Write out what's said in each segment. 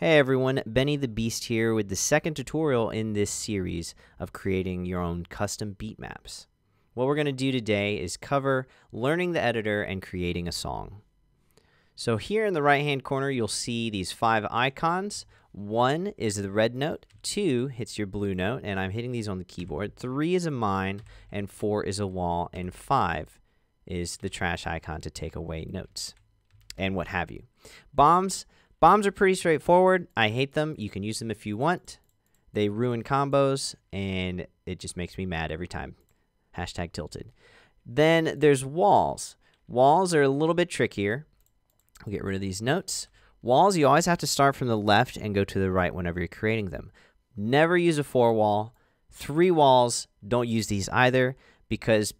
Hey everyone, Benny the Beast here with the second tutorial in this series of creating your own custom beat maps. What we're going to do today is cover learning the editor and creating a song. So here in the right hand corner you'll see these five icons. One is the red note, two hits your blue note, and I'm hitting these on the keyboard, three is a mine, and four is a wall, and five is the trash icon to take away notes and what have you. Bombs are pretty straightforward. I hate them. You can use them if you want. They ruin combos, and it just makes me mad every time. Hashtag tilted. Then there's walls. Walls are a little bit trickier. We'll get rid of these notes. Walls, you always have to start from the left and go to the right whenever you're creating them. Never use a four wall. Three walls, don't use these either, because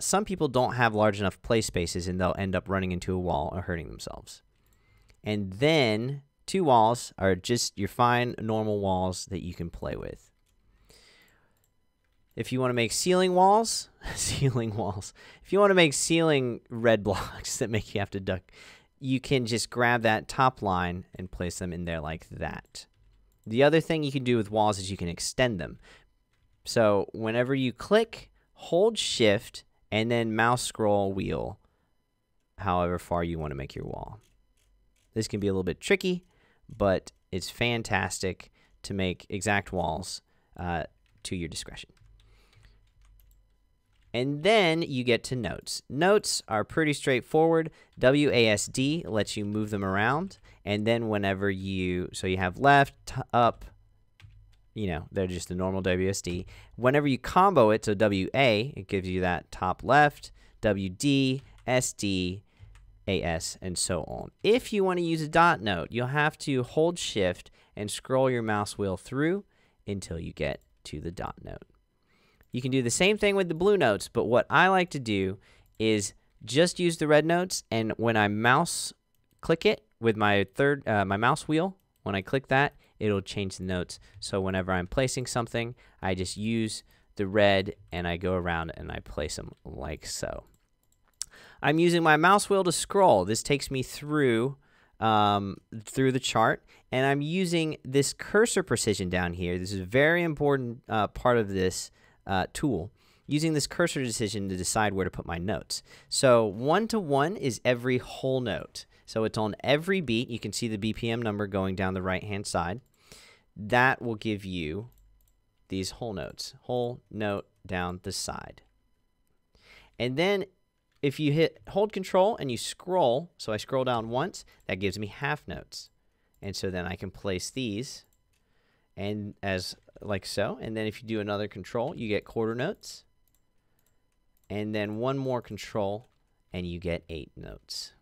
some people don't have large enough play spaces, and they'll end up running into a wall or hurting themselves. And then two walls are just your fine normal walls that you can play with. If you want to make ceiling walls, if you want to make ceiling red blocks that make you have to duck, you can just grab that top line and place them in there like that. The other thing you can do with walls is you can extend them. So whenever you click, hold shift, and then mouse scroll wheel however far you want to make your wall. This can be a little bit tricky, but it's fantastic to make exact walls to your discretion. And then you get to notes. Notes are pretty straightforward. WASD lets you move them around, and then whenever you, so you have left, up, you know, they're just the normal WASD. Whenever you combo it, so WA, it gives you that top left, WD, SD, AS, and so on. If you want to use a dot note, you'll have to hold shift and scroll your mouse wheel through until you get to the dot note. You can do the same thing with the blue notes, but what I like to do is just use the red notes, and when I mouse click it with my mouse wheel, when I click that, it'll change the notes. So whenever I'm placing something, I just use the red and I go around and I place them like so. I'm using my mouse wheel to scroll. This takes me through through the chart, and I'm using this cursor precision down here. This is a very important part of this tool. Using this cursor precision to decide where to put my notes. So 1 to 1 is every whole note. So it's on every beat. You can see the BPM number going down the right-hand side. That will give you these whole notes. Whole note down the side, and then. If you hit hold control and you scroll, so I scroll down once, that gives me half notes. And so then I can place these and as like so. And then if you do another control, you get quarter notes. And then one more control and you get 8 notes.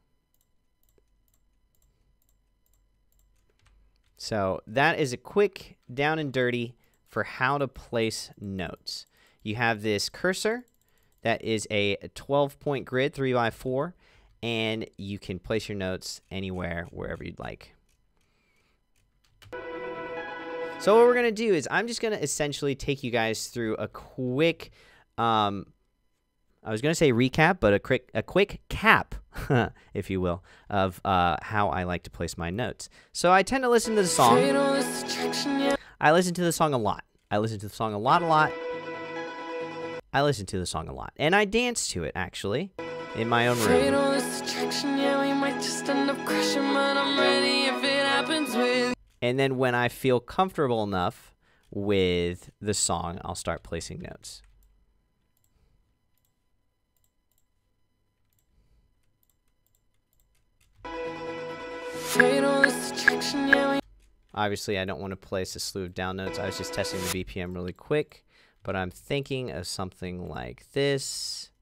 So that is a quick down and dirty for how to place notes. You have this cursor. That is a 12-point grid, 3x4, and you can place your notes anywhere, wherever you'd like. So what we're going to do is I'm just going to essentially take you guys through a quick, I was going to say recap, but a quick cap, if you will, of how I like to place my notes. So I tend to listen to the song. I listen to the song a lot. I listen to the song a lot. I listen to the song a lot, and I dance to it, actually, in my own room. And then when I feel comfortable enough with the song, I'll start placing notes. Obviously, I don't want to place a slew of down notes. I was just testing the BPM really quick. But I'm thinking of something like this,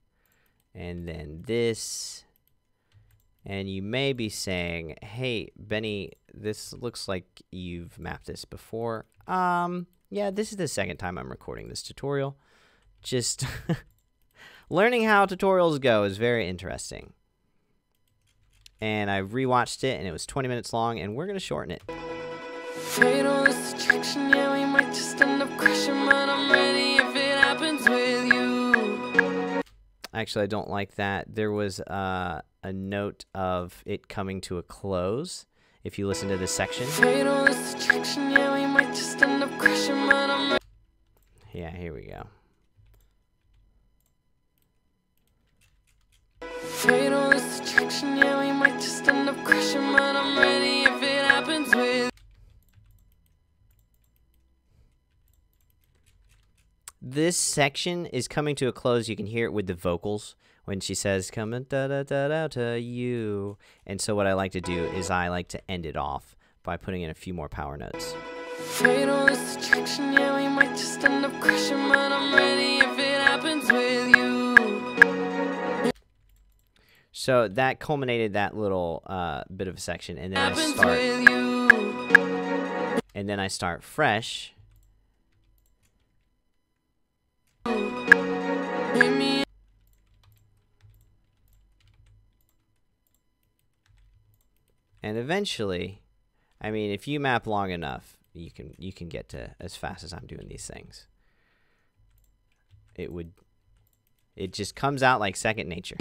and then this, and you may be saying, hey, Benny, this looks like you've mapped this before. Yeah, this is the second time I'm recording this tutorial. Just learning how tutorials go is very interesting. And I rewatched it, and it was 20 minutes long, and we're going to shorten it. Actually, I don't like that. There was a note of it coming to a close. if you listen to this section. Yeah, here we go. This section is coming to a close. You can hear it with the vocals when she says "coming da da da da to you." And so what I like to do is I like to end it off by putting in a few more power notes. So that culminated that little bit of a section, and then I start fresh. And eventually, I mean, if you map long enough, you can get to as fast as I'm doing these things. It just comes out like second nature.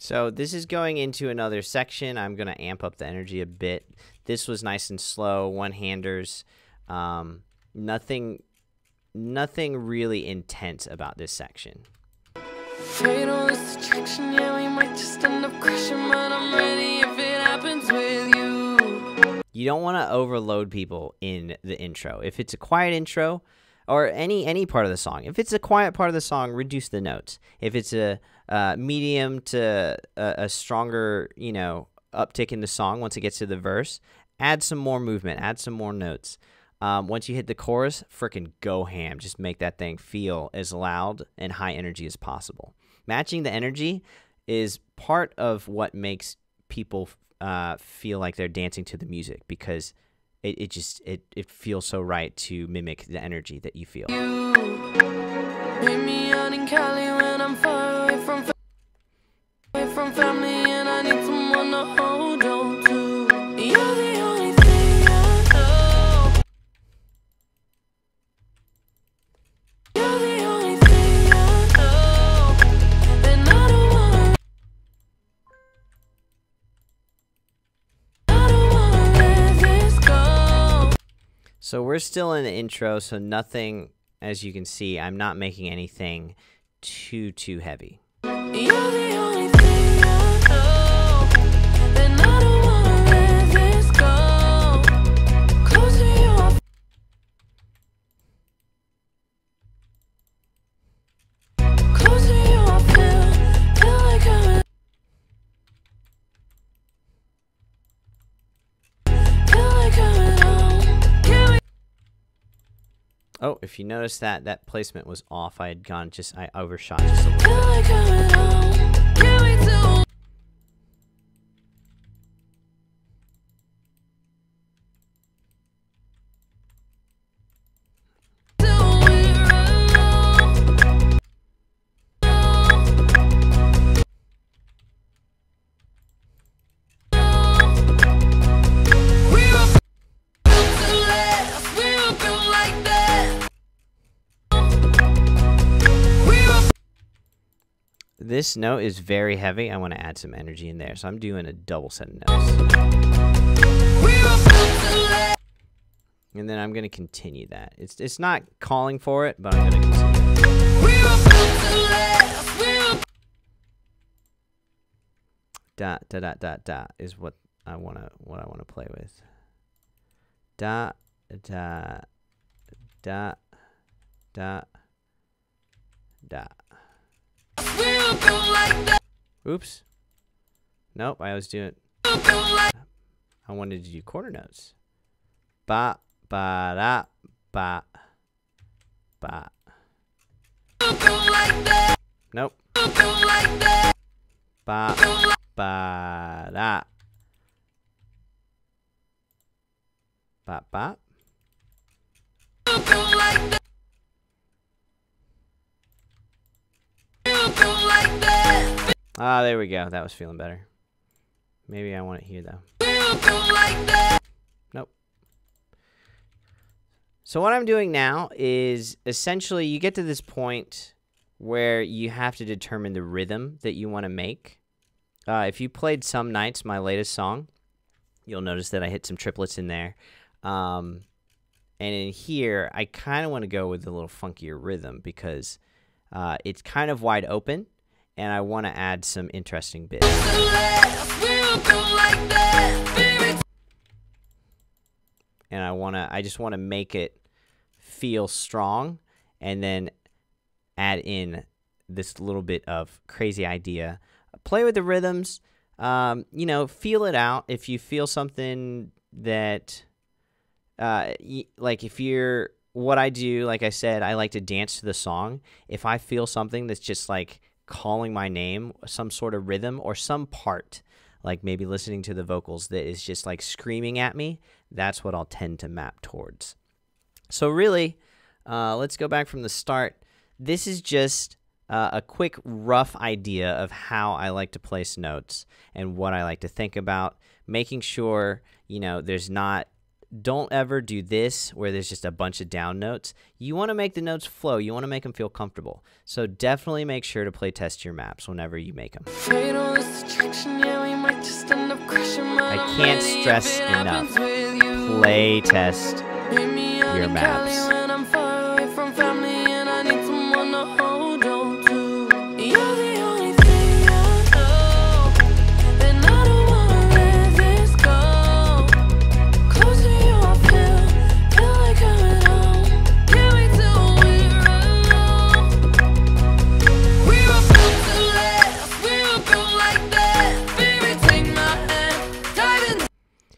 So this is going into another section. I'm going to amp up the energy a bit. This was nice and slow, one-handers. Nothing really intense about this section. You don't want to overload people in the intro. If it's a quiet intro, or any part of the song. If it's a quiet part of the song, reduce the notes. If it's a medium to a stronger, you know, uptick in the song once it gets to the verse, add some more movement, add some more notes. Once you hit the chorus, frickin' go ham. Just make that thing feel as loud and high energy as possible. Matching the energy is part of what makes people feel like they're dancing to the music, because it just feels so right to mimic the energy that you feel. So we're still in the intro, so nothing, as you can see, I'm not making anything too heavy. Oh, if you notice that placement was off, I had gone just, I overshot just a little bit. This note is very heavy. I want to add some energy in there, so I'm doing a double set of notes. And then I'm going to continue that. It's not calling for it, but I'm going to continue. Da da da da da is what I want to play with. Da da da da da. Oops. Nope, I was doing... I wanted to do quarter notes. Ba, ba, da, ba, ba. Nope. Ba, ba, da. Ba, ba. Ah, there we go. That was feeling better. Maybe I want it here, though. Nope. So what I'm doing now is essentially you get to this point where you have to determine the rhythm that you want to make. If you played Some Nights, my latest song, you'll notice that I hit some triplets in there. And in here, I kind of want to go with a little funkier rhythm because it's kind of wide open. And I want to add some interesting bits. And I just want to make it feel strong and then add in this little bit of crazy idea. Play with the rhythms, you know, feel it out. If you feel something that, like if you're, what I do, like I said, I like to dance to the song. If I feel something that's just like, calling my name, some sort of rhythm or some part, like maybe listening to the vocals that is just like screaming at me, that's what I'll tend to map towards. So really, let's go back from the start. This is just a quick rough idea of how I like to place notes and what I like to think about, making sure, you know, there's not, don't ever do this where there's just a bunch of down notes. You want to make the notes flow. You want to make them feel comfortable. So definitely make sure to play test your maps whenever you make them. I can't stress enough. Play test your maps.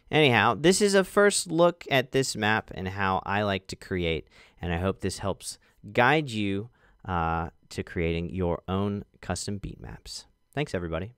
Anyhow, this is a first look at this map and how I like to create, and I hope this helps guide you to creating your own custom beat maps. Thanks, everybody.